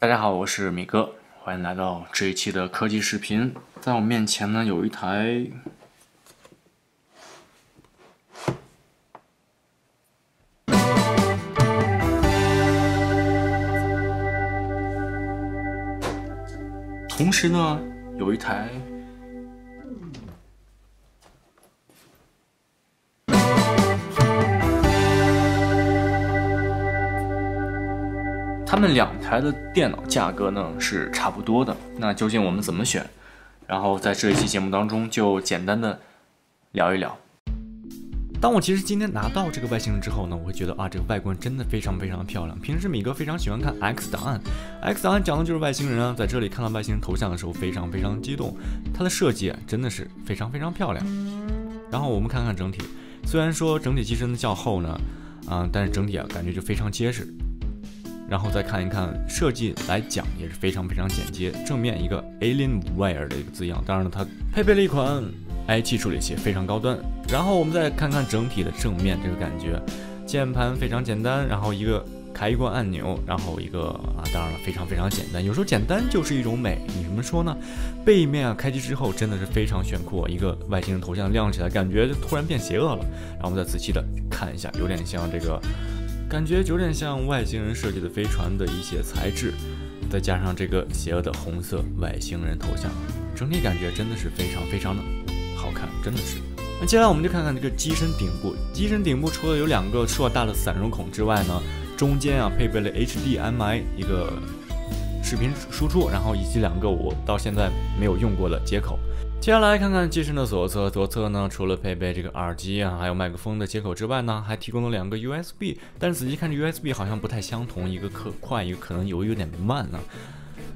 大家好，我是米哥，欢迎来到这一期的科技视频。在我面前呢，有一台同时呢，有一台他们两台的电脑价格呢是差不多的，那究竟我们怎么选？然后在这一期节目当中就简单的聊一聊。当我其实今天拿到这个外形之后呢，我会觉得啊，这个外观真的非常的漂亮。平时米哥非常喜欢看 X 档案 ，X 档案讲的就是外星人啊。在这里看到外星人头像的时候，非常激动，它的设计真的是非常漂亮。然后我们看看整体，虽然说整体机身较厚呢，但是整体啊感觉就非常结实。然后再看一看设计来讲也是非常简洁，正面一个 Alienware 的一个字样，当然了它配备了一款 i7 处理器，非常高端。然后我们再看看整体的正面这个感觉，键盘非常简单，然后一个开关按钮，然后一个当然了非常简单，有时候简单就是一种美，你怎么说呢？背面啊开机之后真的是非常炫酷，一个外星人头像亮起来，感觉就突然变邪恶了。然后我们再仔细的看一下，有点像这个。感觉有点像外星人设计的飞船的一些材质，再加上这个邪恶的红色外星人头像，整体感觉真的是非常的好看，真的是。那接下来我们就看看这个机身顶部，机身顶部除了有两个硕大的散热孔之外呢，中间啊配备了 HDMI 一个视频输出，然后以及两个我到现在没有用过的接口。接下来看看机身的左侧，左侧呢除了配备这个耳机啊，还有麦克风的接口之外呢，还提供了两个 USB， 但是仔细看这 USB 好像不太相同，一个可快，一个可能有点慢呢。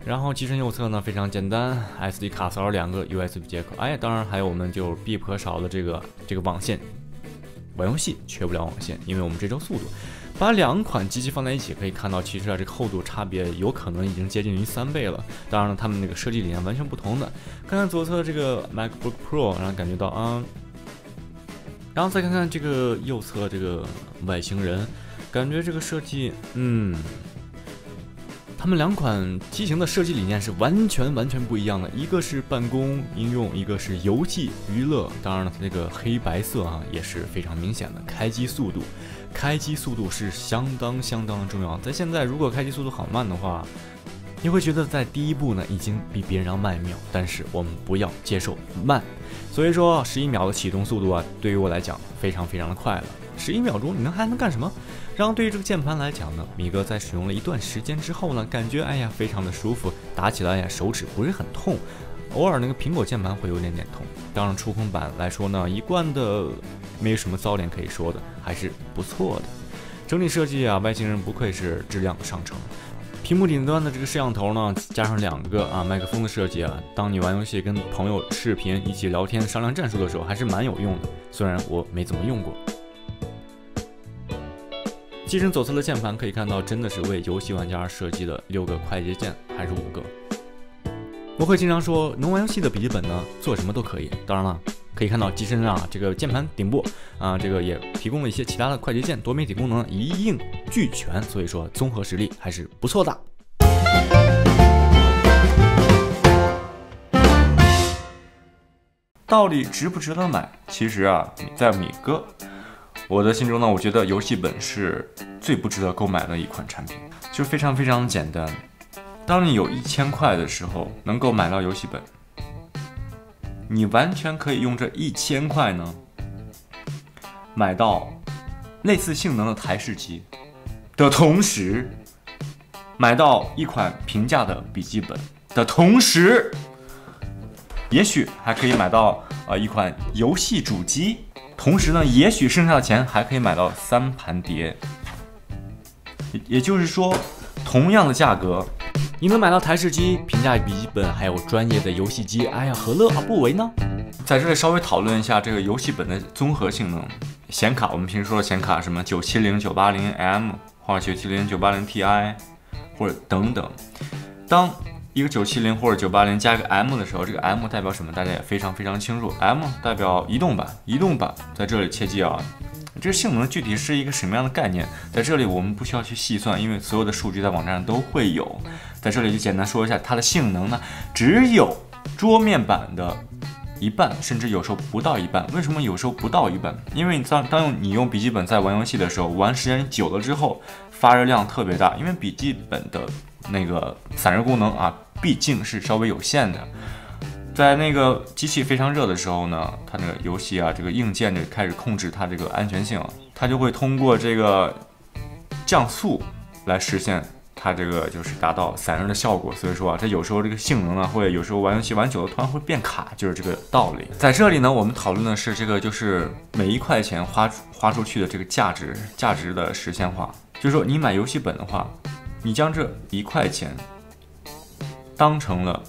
然后机身右侧呢非常简单 ，SD 卡槽两个 USB 接口，哎，当然还有我们就必不可少的这个网线，玩游戏缺不了网线，因为我们这周速度。把两款机器放在一起，可以看到其实啊这个厚度差别有可能已经接近于3倍了。当然了，他们那个设计理念完全不同的。看看左侧的这个 MacBook Pro， 然后感觉到然后再看看这个右侧这个外星人，感觉这个设计，他们两款机型的设计理念是完全不一样的，一个是办公应用，一个是游戏娱乐。当然了，它这个黑白色啊也是非常明显的。开机速度是相当的重要。在现在，如果开机速度好慢的话，你会觉得在第一步呢已经比别人要慢一秒，但是我们不要接受慢。所以说，11秒的启动速度啊，对于我来讲非常的快了。11秒钟，你还能干什么？然后对于这个键盘来讲呢，米哥在使用了一段时间之后呢，感觉哎呀非常舒服，打起来呀手指不是很痛，偶尔那个苹果键盘会有点痛。当然触控板来说呢，一贯的没有什么槽点可以说的，还是不错的。整体设计啊，外星人不愧是质量上乘。屏幕顶端的这个摄像头呢，加上两个麦克风的设计啊，当你玩游戏跟朋友视频一起聊天商量战术的时候，还是蛮有用的。虽然我没怎么用过。机身左侧的键盘可以看到，真的是为游戏玩家而设计的，6个快捷键还是5个。我会经常说，能玩游戏的笔记本呢，做什么都可以。当然了，可以看到机身啊，这个键盘顶部啊，这个也提供了一些其他的快捷键，多媒体功能一应俱全，所以说综合实力还是不错的。到底值不值得买？其实啊，在米哥。我的心中呢，我觉得游戏本是最不值得购买的一款产品，就非常简单。当你有1000块的时候，能够买到游戏本，你完全可以用这1000块呢，买到类似性能的台式机的同时，买到一款平价的笔记本的同时，也许还可以买到一款游戏主机。同时呢，也许剩下的钱还可以买到3盘碟，也就是说，同样的价格，你能买到台式机、平价笔记本，还有专业的游戏机，哎呀，何乐而不为呢？在这里稍微讨论一下这个游戏本的综合性能。显卡，我们平时说的显卡，什么970、980M 或者970、980Ti 或者等等，当一个970或者980加个 M 的时候，这个 M 代表什么？大家也非常清楚，M 代表移动版。移动版在这里切记啊，这个性能具体是一个什么样的概念，在这里我们不需要去细算，因为所有的数据在网站上都会有。在这里就简单说一下它的性能呢，只有桌面版的一半，甚至有时候不到一半。为什么有时候不到一半？因为当你用笔记本在玩游戏的时候，玩时间久了之后，发热量特别大，因为笔记本的那个散热功能啊，毕竟是稍微有限的。 在那个机器非常热的时候呢，它那个游戏啊，这个硬件就开始控制它这个安全性，它就会通过这个降速来实现它这个就是达到散热的效果。所以说啊，它有时候这个性能呢，会有时候玩游戏玩久了突然会变卡，就是这个道理。在这里呢，我们讨论的是这个就是每一块钱花出去的这个价值的实现化。就是说你买游戏本的话，你将这1块钱当成了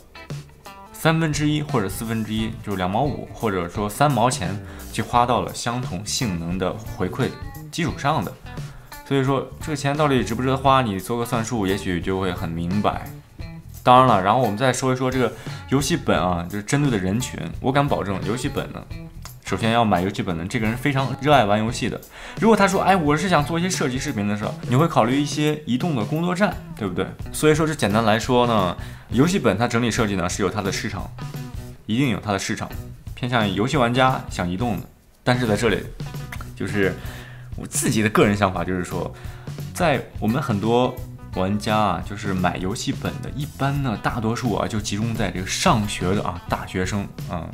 1/3或者1/4，就是2毛5，或者说3毛钱，去花到了相同性能的回馈基础上的。所以说这个钱到底值不值得花，你做个算术，也许就会很明白。当然了，然后我们再说一说这个游戏本啊，就是针对的人群。我敢保证，游戏本呢，首先要买游戏本的这个人非常热爱玩游戏的。如果他说，哎，我是想做一些设计视频的时候，你会考虑一些移动的工作站，对不对？所以说这简单来说呢。 游戏本它整体设计呢是有它的市场，一定有它的市场，偏向于游戏玩家想移动的。但是在这里，就是我自己的个人想法，就是说，在我们很多玩家啊，就是买游戏本的，一般呢大多数啊就集中在这个上学的啊大学生啊。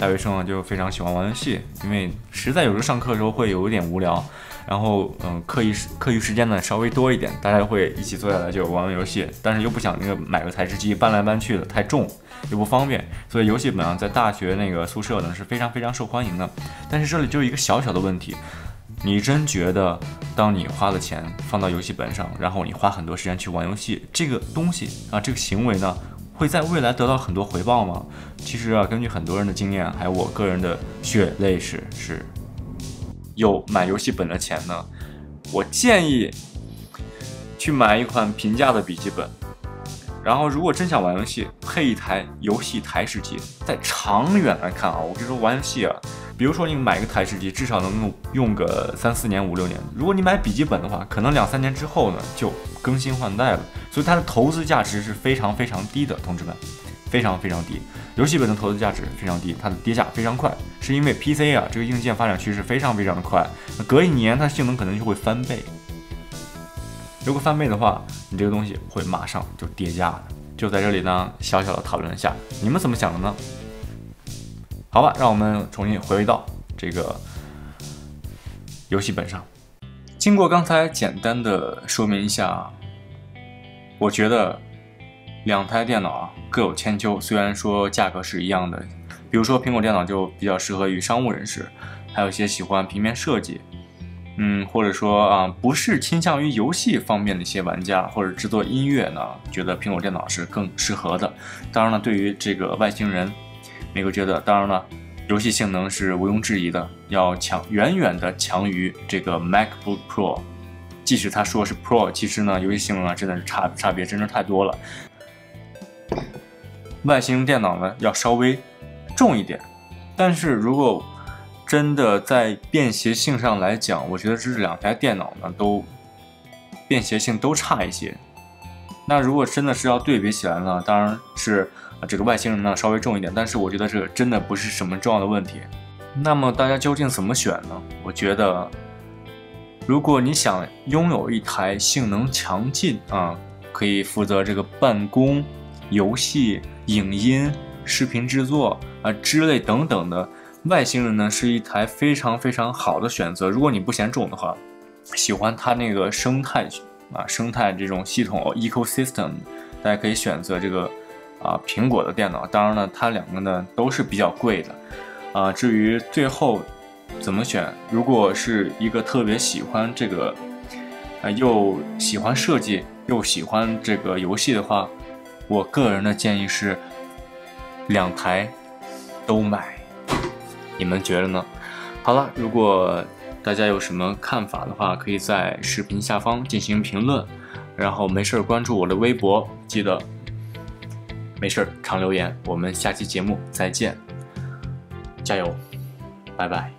大学生啊就非常喜欢玩游戏，因为实在有时候上课的时候会有一点无聊，然后课余时间呢稍微多一点，大家会一起坐下来就玩玩游戏，但是又不想那个买个台式机搬来搬去的太重又不方便，所以游戏本啊在大学那个宿舍呢是非常受欢迎的。但是这里就有一个小的问题，你真觉得当你花了钱放到游戏本上，然后你花很多时间去玩游戏这个东西啊这个行为呢？ 会在未来得到很多回报吗？其实啊，根据很多人的经验，还有我个人的血泪史，是有买游戏本的钱呢。我建议去买一款平价的笔记本，然后如果真想玩游戏，配一台游戏台式机。在长远来看啊，我跟你说玩游戏啊，比如说你买一个台式机，至少能用个3、4年、5、6年。如果你买笔记本的话，可能2、3年之后呢就更新换代了。 所以它的投资价值是非常低的，同志们，非常低。游戏本的投资价值非常低，它的跌价非常快，是因为 PC 啊这个硬件发展趋势非常的快，隔一年它性能可能就会翻倍。如果翻倍的话，你这个东西会马上就跌价的。就在这里呢，小的讨论一下，你们怎么想的呢？好吧，让我们重新回到这个游戏本上。经过刚才简单的说明一下。 我觉得两台电脑啊各有千秋，虽然说价格是一样的，比如说苹果电脑就比较适合于商务人士，还有一些喜欢平面设计，或者说啊不是倾向于游戏方面的一些玩家或者制作音乐呢，觉得苹果电脑是更适合的。当然了，对于这个外星人，每个觉得当然了，游戏性能是毋庸置疑的，要远远的强于这个 MacBook Pro。 即使他说是 Pro， 其实呢，游戏性能啊真的是差别真的太多了。外星电脑呢要稍微重一点，但是如果真的在便携性上来讲，我觉得这两台电脑呢都便携性都差一些。那如果真的是要对比起来呢，当然是这个外星人呢稍微重一点，但是我觉得这真的不是什么重要的问题。那么大家究竟怎么选呢？我觉得。 如果你想拥有一台性能强劲啊，可以负责这个办公、游戏、影音、视频制作啊之类等等的，外星人呢是一台非常好的选择。如果你不嫌重的话，喜欢它那个生态这种系统 ecosystem， 大家可以选择这个啊苹果的电脑。当然了，它两个呢都是比较贵的啊。至于最后。 怎么选？如果是一个特别喜欢这个，又喜欢设计又喜欢这个游戏的话，我个人的建议是两台都买。你们觉得呢？好了，如果大家有什么看法的话，可以在视频下方进行评论，然后没事关注我的微博，记得没事常留言。我们下期节目再见，加油，拜拜。